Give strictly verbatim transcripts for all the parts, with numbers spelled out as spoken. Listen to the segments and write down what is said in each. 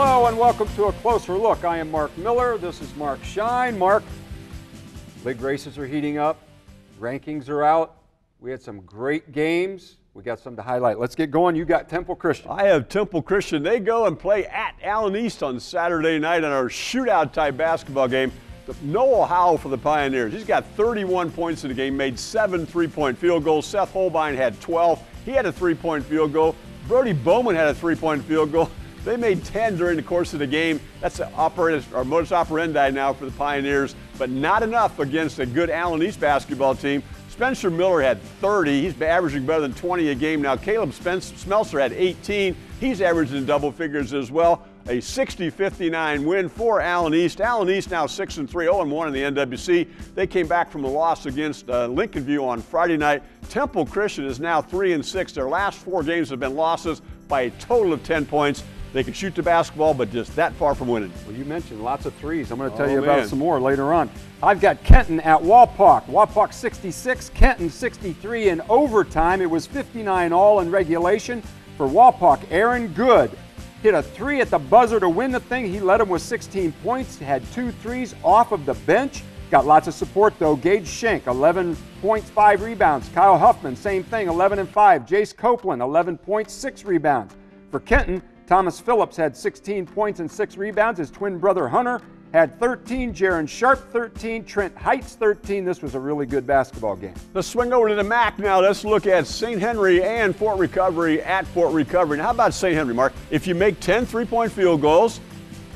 Hello and welcome to A Closer Look. I am Mark Miller. This is Mark Shine. Mark, league races are heating up. Rankings are out. We had some great games. We got some to highlight. Let's get going. You got Temple Christian. I have Temple Christian. They go and play at Allen East on Saturday night in our shootout type basketball game. Noel Howell for the Pioneers. He's got thirty-one points in the game, made seven three-point field goals. Seth Holbein had twelve. He had a three-point field goal. Brody Bowman had a three-point field goal. They made ten during the course of the game. That's our modus operandi now for the Pioneers, but not enough against a good Allen East basketball team. Spencer Miller had thirty. He's averaging better than twenty a game now. Caleb Smeltzer had eighteen. He's averaging double figures as well. A sixty fifty-nine win for Allen East. Allen East now six and three, oh and one in the N W C. They came back from a loss against uh, Lincoln View on Friday night. Temple Christian is now three and six. Their last four games have been losses by a total of ten points. They can shoot the basketball, but just that far from winning. Well, you mentioned lots of threes. I'm going to tell oh, you about man. some more later on. I've got Kenton at Wapak. Wapak sixty-six, Kenton sixty-three in overtime. It was fifty-nine all in regulation for Wapak. Aaron Good hit a three at the buzzer to win the thing. He led him with sixteen points, had two threes off of the bench. Got lots of support, though. Gage Schenck, eleven points, five rebounds. Kyle Huffman, same thing, eleven and five. Jace Copeland, eleven points, six rebounds. For Kenton, Thomas Phillips had sixteen points and six rebounds. His twin brother, Hunter, had thirteen. Jaron Sharp, thirteen. Trent Heights, thirteen. This was a really good basketball game. Let's swing over to the M A C now. Let's look at Saint Henry and Fort Recovery at Fort Recovery. Now, how about Saint Henry, Mark? If you make ten three-point field goals,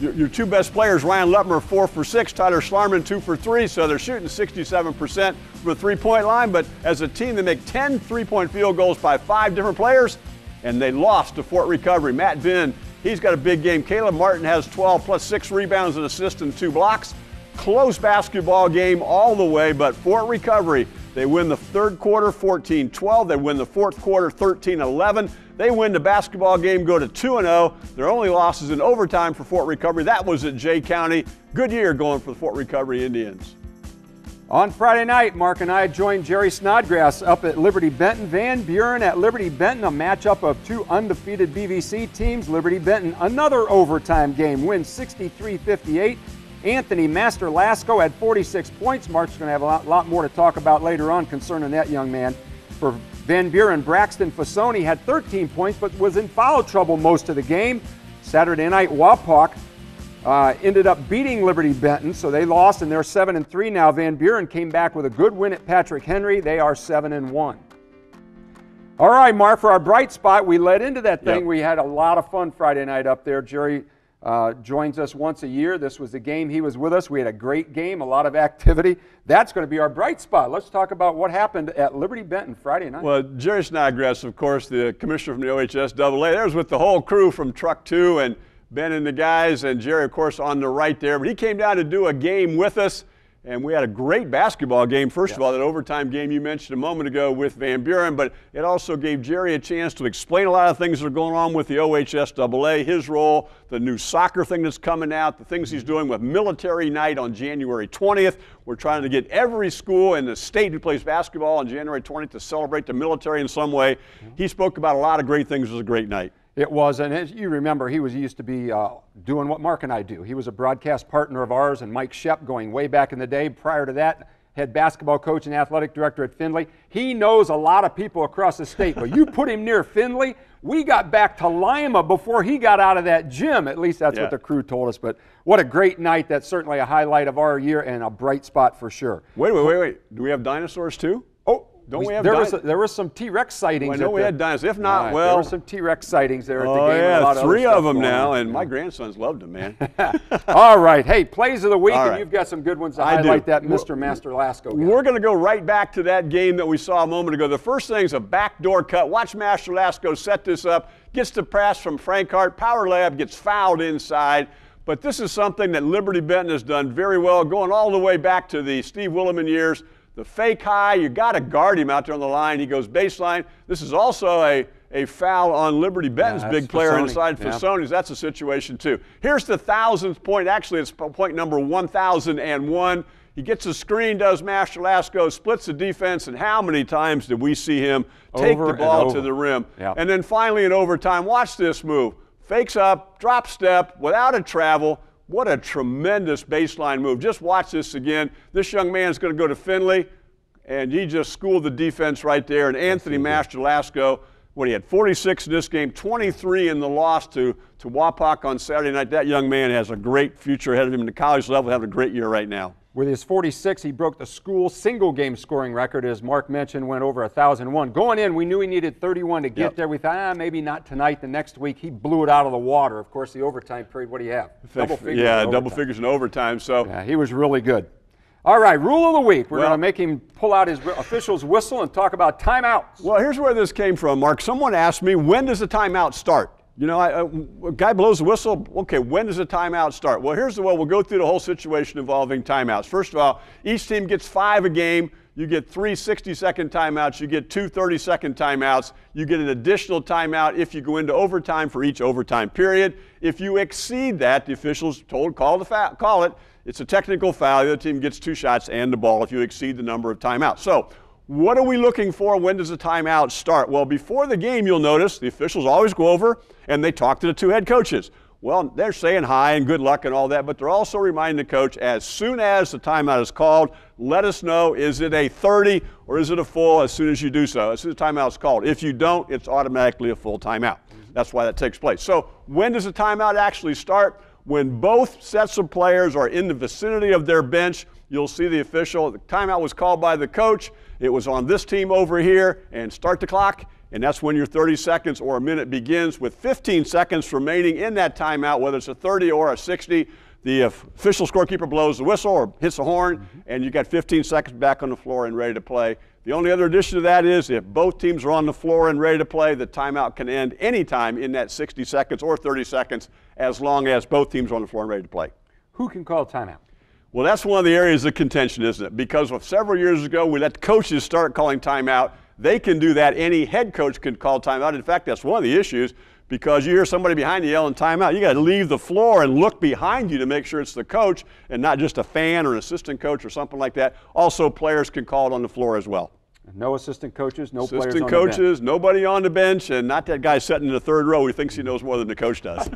your, your two best players, Ryan Lutmer, four for six, Tyler Schlarman, two for three, so they're shooting sixty-seven percent from the three-point line, but as a team, they make ten three-point field goals by five different players, and they lost to Fort Recovery. Matt Vinn, he's got a big game. Caleb Martin has twelve plus six rebounds and assists and two blocks. Close basketball game all the way, but Fort Recovery, they win the third quarter fourteen twelve. They win the fourth quarter thirteen eleven. They win the basketball game, go to two and oh. Their only loss is in overtime for Fort Recovery. That was at Jay County. Good year going for the Fort Recovery Indians. On Friday night, Mark and I joined Jerry Snodgrass up at Liberty Benton. Van Buren at Liberty Benton, a matchup of two undefeated B V C teams. Liberty Benton, another overtime game, wins sixty-three fifty-eight. Anthony Masterlasco had forty-six points. Mark's going to have a lot, lot more to talk about later on concerning that young man. For Van Buren, Braxton Fasoni had thirteen points but was in foul trouble most of the game. Saturday night, Wapak Uh, ended up beating Liberty Benton, so they lost, and they're seven and three now. Van Buren came back with a good win at Patrick Henry. They are seven and one. All right, Mark, for our bright spot, we led into that thing. Yep. We had a lot of fun Friday night up there. Jerry uh, joins us once a year. This was the game he was with us. We had a great game, a lot of activity. That's going to be our bright spot. Let's talk about what happened at Liberty Benton Friday night. Well, Jerry Snodgrass, of course, the commissioner from the O H S A A, there's with the whole crew from Truck Two and Ben and the guys, and Jerry, of course, on the right there. But he came down to do a game with us, and we had a great basketball game. First yeah. of all, that overtime game you mentioned a moment ago with Van Buren, but it also gave Jerry a chance to explain a lot of things that are going on with the O H S A A, his role, the new soccer thing that's coming out, the things he's doing with Military Night on January twentieth. We're trying to get every school in the state who plays basketball on January twentieth to celebrate the military in some way. Yeah. He spoke about a lot of great things. It was a great night. It was, and as you remember, he was he used to be uh, doing what Mark and I do. He was a broadcast partner of ours, and Mike Shep going way back in the day. Prior to that, head basketball coach and athletic director at Findlay. He knows a lot of people across the state, but you put him near Findlay, we got back to Lima before he got out of that gym. At least that's yeah. what the crew told us, but what a great night. That's certainly a highlight of our year and a bright spot for sure. Wait, wait, wait, wait. Do we have dinosaurs too? Oh. Don't we have there, was a, there was some T-Rex sightings. Well, I know we the, had dinosaurs. If not, right, well. There were some T-Rex sightings there at the oh, game. Yeah, a lot three of, of them now, and yeah. my grandsons loved them, man. All right. Hey, plays of the week, All and right. you've got some good ones to I highlight do. that Mister Masterlasco. We're going to go right back to that game that we saw a moment ago. The first thing is a backdoor cut. Watch Masterlasco set this up, gets the pass from Frank Hart. Power Lab gets fouled inside. But this is something that Liberty Benton has done very well, going all the way back to the Steve Williman years. The fake high, you got to guard him out there on the line. He goes baseline. This is also a, a foul on Liberty Benton's yeah, big player Fasoni. inside yeah. Fasoni's. That's a situation, too. Here's the thousandth point. Actually, it's point number one thousand one. He gets a screen, does Masterlasco, splits the defense, and how many times did we see him take over the ball to the rim? Yeah. And then finally in overtime, watch this move. fakes up, drop step, without a travel. What a tremendous baseline move. Just watch this again. This young man's going to go to Findlay, and he just schooled the defense right there. And Anthony Masterlasco, what he had, forty-six in this game, twenty-three in the loss to, to Wapak on Saturday night. That young man has a great future ahead of him in the college level, having a great year right now. With his forty-six, he broke the school single-game scoring record, as Mark mentioned, went over one thousand one. Going in, we knew he needed thirty-one to get yep. there. We thought, ah, maybe not tonight, the next week. He blew it out of the water. Of course, the overtime period, what do you have? Double figures yeah, double figures in overtime. So yeah, he was really good. All right, rule of the week. We're well, going to make him pull out his official's whistle and talk about timeouts. Well, here's where this came from, Mark. Someone asked me, when does the timeout start? You know, I, a guy blows the whistle, okay, when does the timeout start? Well, here's the way we'll go through the whole situation involving timeouts. First of all, each team gets five a game. You get three sixty-second timeouts. You get two thirty-second timeouts. You get an additional timeout if you go into overtime for each overtime period. If you exceed that, the officials told call the foul, call it. It's a technical foul. The other team gets two shots and the ball if you exceed the number of timeouts. So, what are we looking for? When does the timeout start? Well, before the game, you'll notice the officials always go over and they talk to the two head coaches. Well, they're saying hi and good luck and all that, but they're also reminding the coach, as soon as the timeout is called, let us know, is it a thirty or is it a full as soon as you do so, as soon as the timeout is called. If you don't, it's automatically a full timeout. That's why that takes place. So when does the timeout actually start? When both sets of players are in the vicinity of their bench, you'll see the official. The timeout was called by the coach. It was on this team over here, and start the clock. And that's when your thirty seconds or a minute begins, with fifteen seconds remaining in that timeout, whether it's a thirty or a sixty. The official scorekeeper blows the whistle or hits the horn, and you got fifteen seconds back on the floor and ready to play. The only other addition to that is if both teams are on the floor and ready to play, the timeout can end anytime in that sixty seconds or thirty seconds, as long as both teams are on the floor and ready to play. Who can call timeout? Well, that's one of the areas of contention, isn't it? Because of several years ago, we let coaches start calling timeout. They can do that. Any head coach can call timeout. In fact, that's one of the issues, because you hear somebody behind you yelling timeout. You got to leave the floor and look behind you to make sure it's the coach and not just a fan or an assistant coach or something like that. Also, players can call it on the floor as well. No assistant coaches, no assistant players on coaches, the bench. Nobody on the bench, and not that guy sitting in the third row who thinks he knows more than the coach does.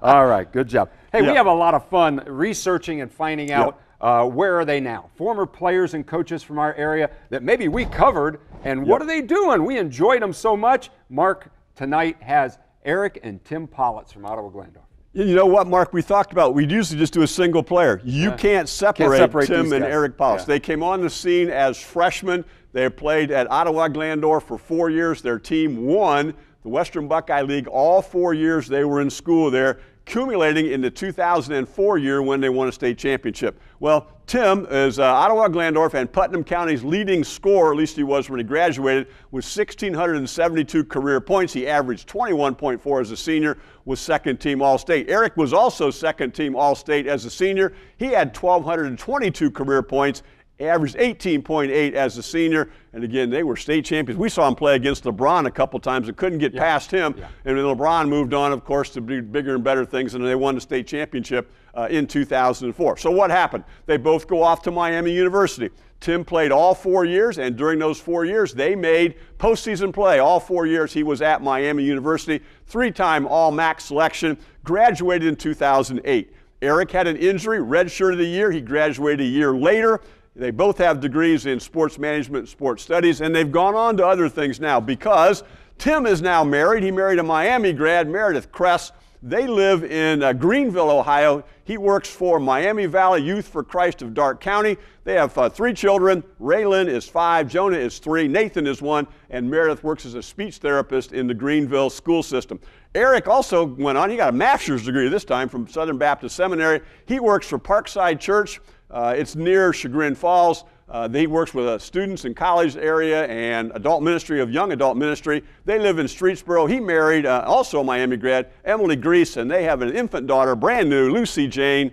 All right, good job. Hey, yep. we have a lot of fun researching and finding out yep. uh, where are they now. Former players and coaches from our area that maybe we covered, and yep. what are they doing? We enjoyed them so much. Mark tonight has Eric and Tim Pollitz from Ottawa-Glandorf. You know what, Mark, we talked about, we usually just do a single player. You uh, can't, separate can't separate Tim and Eric Pollitz. Yeah. They came on the scene as freshmen. They played at Ottawa-Glandorf for four years. Their team won the Western Buckeye League all four years they were in school there, accumulating in the two thousand four year when they won a state championship. Well, Tim is uh, Ottawa-Glandorf and Putnam County's leading scorer, at least he was when he graduated, with one thousand six hundred seventy-two career points. He averaged twenty-one point four as a senior, was second-team All-State. Eric was also second-team All-State as a senior. He had one thousand two hundred twenty-two career points, averaged eighteen point eight as a senior, and again, they were state champions. We saw him play against LeBron a couple times and couldn't get yeah. past him, yeah. and then LeBron moved on, of course, to do bigger and better things, and they won the state championship uh, in two thousand four. So what happened? They both go off to Miami University. Tim played all four years, and during those four years, they made postseason play. All four years he was at Miami University, three-time All-M A C selection, graduated in two thousand eight. Eric had an injury, redshirted a year. He graduated a year later. They both have degrees in sports management and sports studies, and they've gone on to other things now because Tim is now married. He married a Miami grad, Meredith Kress. They live in uh, Greenville, Ohio. He works for Miami Valley Youth for Christ of Dark County. They have uh, three children. Raylan is five, Jonah is three, Nathan is one, and Meredith works as a speech therapist in the Greenville school system. Eric also went on. He got a master's degree this time from Southern Baptist Seminary. He works for Parkside Church. Uh, it's near Chagrin Falls. Uh, he works with uh, students in college area and adult ministry of young adult ministry. They live in Streetsboro. He married uh, also a Miami grad, Emily Grease, and they have an infant daughter, brand new, Lucy Jane.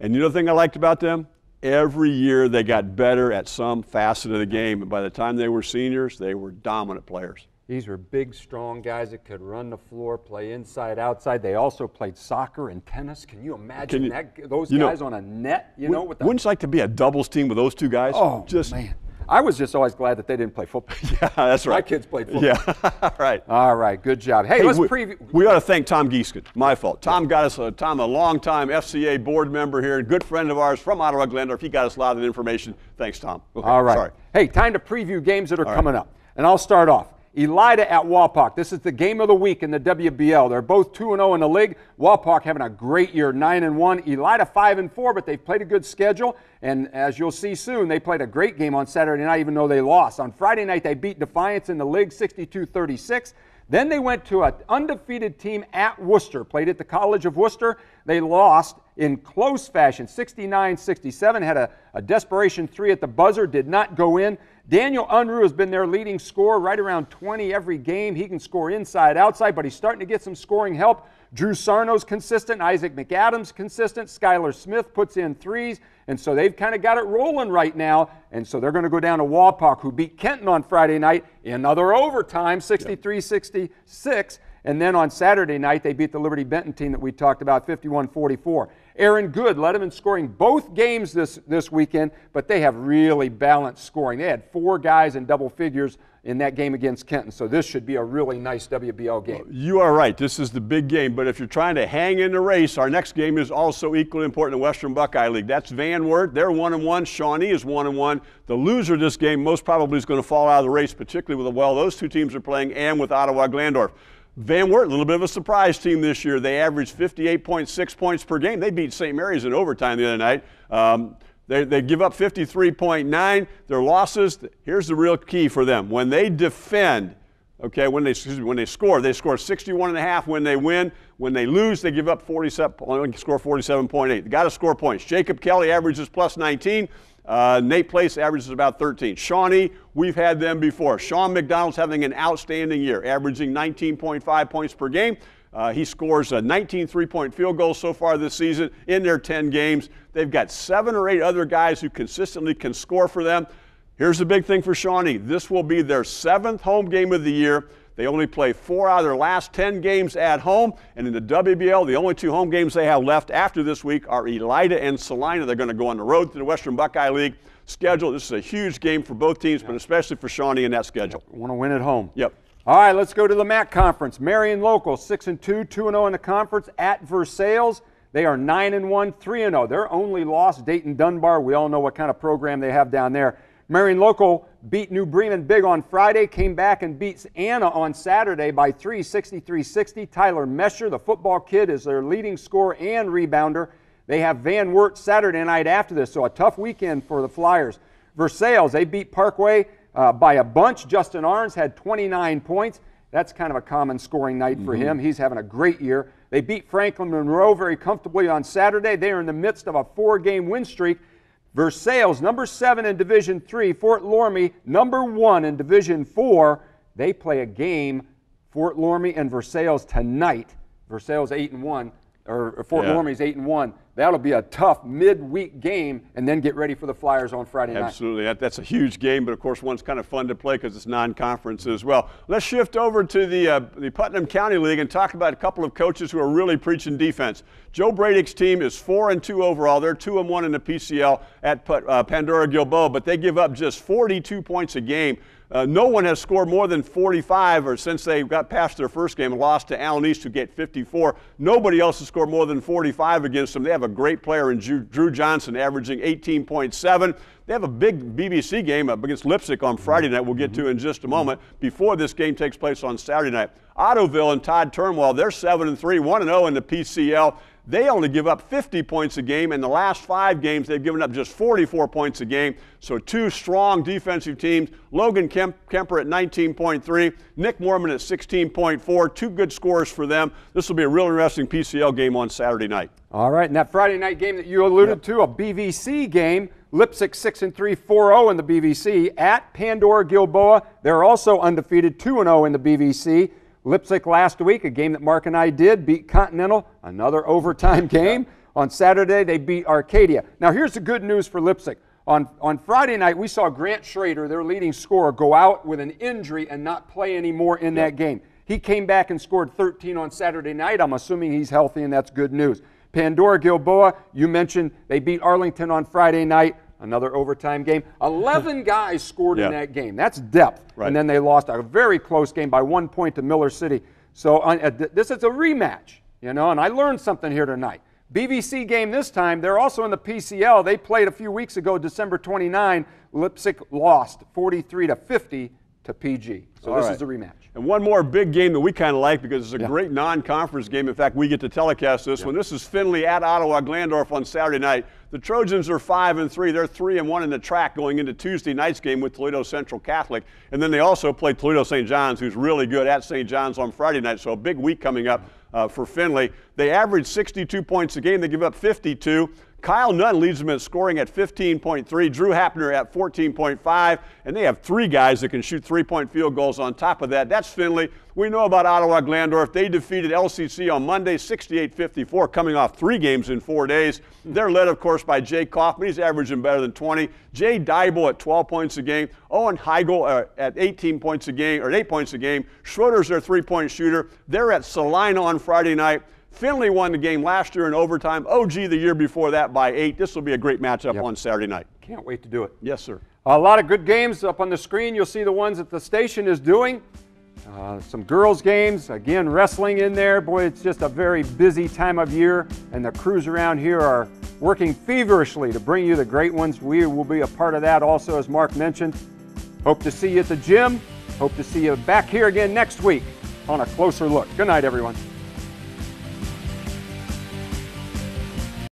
And you know the thing I liked about them? Every year they got better at some facet of the game. And by the time they were seniors, they were dominant players. These were big, strong guys that could run the floor, play inside, outside. They also played soccer and tennis. Can you imagine Can you, that, those guys know, on a net, you know? With the, wouldn't you like to be a doubles team with those two guys? Oh, Just, man. I was just always glad that they didn't play football. Yeah, that's right. My kids played football. Yeah, all right. All right, good job. Hey, hey let's we, preview. We ought to thank Tom Gieskin. My fault. Tom got us, a, Tom, a long-time F C A board member here, a good friend of ours from Ottawa-Glandorf. He got us a lot of information. Thanks, Tom. Okay, all right. Sorry. Hey, time to preview games that are all coming right. up. And I'll start off. Elida at Wapak. This is the game of the week in the W B L. They're both two and oh in the league. Wapak having a great year, nine and one. Elida five and four, but they've played a good schedule. And as you'll see soon, they played a great game on Saturday night, even though they lost. On Friday night, they beat Defiance in the league, sixty-two thirty-six. Then they went to an undefeated team at Worcester, played at the College of Worcester. They lost in close fashion, sixty-nine sixty-seven, had a, a desperation three at the buzzer, did not go in. Daniel Unruh has been their leading scorer, right around twenty every game. He can score inside, outside, but he's starting to get some scoring help. Drew Sarno's consistent, Isaac McAdams consistent, Skylar Smith puts in threes, and so they've kind of got it rolling right now, and so they're going to go down to Wapak, who beat Kenton on Friday night, another overtime, sixty-three sixty-six, and then on Saturday night they beat the Liberty Benton team that we talked about, fifty-one forty-four. Aaron Good led them in scoring both games this, this weekend, but they have really balanced scoring. They had four guys in double figures in that game against Kenton, so this should be a really nice W B L game. You are right. This is the big game, but if you're trying to hang in the race, our next game is also equally important in the Western Buckeye League. That's Van Wert. They're one and one. Shawnee is one and one. The loser of this game most probably is going to fall out of the race, particularly with the well those two teams are playing and with Ottawa-Glandorf. Van Wert, a little bit of a surprise team this year. They averaged fifty-eight point six points per game. They beat Saint Mary's in overtime the other night. Um, they, they give up fifty-three point nine. Their losses, here's the real key for them. When they defend, okay, when they, excuse me, when they score, they score sixty-one point five when they win. When they lose, they give up forty-seven, score forty-seven point eight. They've got to score points. Jacob Kelly averages plus nineteen. Uh, Nate Place averages about thirteen. Shawnee, we've had them before. Sean McDonald's having an outstanding year, averaging nineteen point five points per game. Uh, he scores uh, nineteen three-point field goals so far this season in their ten games. They've got seven or eight other guys who consistently can score for them. Here's the big thing for Shawnee. This will be their seventh home game of the year. They only play four out of their last ten games at home. And in the W B L, the only two home games they have left after this week are Elida and Salina. They're going to go on the road to the Western Buckeye League schedule. This is a huge game for both teams, but especially for Shawnee in that schedule. Yep. Want to win at home. Yep. All right, let's go to the M A C Conference. Marion Local, six and two, two and oh in the conference at Versailles. They are nine and one, three and oh. Their only loss, Dayton Dunbar. We all know what kind of program they have down there. Marion Local beat New Bremen big on Friday, came back and beats Anna on Saturday by three, sixty-three sixty. Tyler Mesher, the football kid, is their leading scorer and rebounder. They have Van Wert Saturday night after this, so a tough weekend for the Flyers. Versailles, they beat Parkway uh, by a bunch. Justin Arns had twenty-nine points. That's kind of a common scoring night for mm-hmm. him. He's having a great year. They beat Franklin Monroe very comfortably on Saturday. They are in the midst of a four-game win streak. Versailles, number seven in Division Three. Fort Loramie, number one in Division Four. They play a game, Fort Loramie and Versailles tonight. Versailles eight and one, or Fort yeah. Loramie's eight and one. That'll be a tough midweek game, and then get ready for the Flyers on Friday night. Absolutely, that, that's a huge game, but of course one's kind of fun to play because it's non-conference as well. Let's shift over to the, uh, the Putnam County League and talk about a couple of coaches who are really preaching defense. Joe Bradick's team is four and two overall. They're two and one in the P C L at Put, uh, Pandora-Gilboa, but they give up just forty-two points a game. Uh, no one has scored more than forty-five or since they got past their first game and lost to Allen East, who get fifty-four. Nobody else has scored more than forty-five against them. They have a great player in Drew Johnson, averaging eighteen point seven. They have a big B B C game up against Lipsick on Friday night we'll get to in just a moment before this game takes place on Saturday night. Ottoville and Todd Turnwell, they're seven and three, one and oh in the P C L. They only give up fifty points a game. In the last five games, they've given up just forty-four points a game. So two strong defensive teams. Logan Kemp, Kemper at nineteen point three, Nick Mormon at sixteen point four. Two good scores for them. This will be a real interesting P C L game on Saturday night. All right, and that Friday night game that you alluded yep. to, a B V C game, Lipsick six and three, four and oh in the B V C. At Pandora-Gilboa, they're also undefeated, two and oh in the B V C. Lipsick last week, a game that Mark and I did, beat Continental, another overtime game. Yeah. On Saturday, they beat Arcadia. Now, here's the good news for Lipsick. On, on Friday night, we saw Grant Schrader, their leading scorer, go out with an injury and not play anymore in yeah. that game. He came back and scored thirteen on Saturday night. I'm assuming he's healthy, and that's good news. Pandora-Gilboa, you mentioned they beat Arlington on Friday night. another overtime game. eleven guys scored yeah. in that game. That's depth. Right. And then they lost a very close game by one point to Miller City. So uh, this is a rematch, you know, and I learned something here tonight. B V C game this time, they're also in the P C L. They played a few weeks ago, December twenty-ninth. Lipsick lost forty-three to fifty to P G. So All this right. is a rematch. And one more big game that we kind of like because it's a yeah. great non-conference game. In fact, we get to telecast this yeah. one. This is Findlay at Ottawa-Glandorf on Saturday night. The Trojans are five and three. They're three and one in the track going into Tuesday night's game with Toledo Central Catholic. And then they also play Toledo Saint John's, who's really good at Saint John's on Friday night. So a big week coming up uh, for Findlay. They average sixty-two points a game. They give up fifty-two. Kyle Nunn leads them in scoring at fifteen point three, Drew Hapner at fourteen point five, and they have three guys that can shoot three-point field goals on top of that. That's Findlay. We know about Ottawa-Glandorf. They defeated L C C on Monday, sixty-eight fifty-four, coming off three games in four days. They're led, of course, by Jay Kaufman. He's averaging better than twenty. Jay Dybel at twelve points a game. Owen Heigl at eighteen points a game, or eight points a game. Schroeder's their three-point shooter. They're at Salina on Friday night. Findlay won the game last year in overtime. O G the year before that by eight. This will be a great matchup yep. on Saturday night. Can't wait to do it. Yes, sir. A lot of good games up on the screen. You'll see the ones that the station is doing. Uh, some girls games. Again, wrestling in there. Boy, it's just a very busy time of year, and the crews around here are working feverishly to bring you the great ones. We will be a part of that also, as Mark mentioned. Hope to see you at the gym. Hope to see you back here again next week on A Closer Look. Good night, everyone.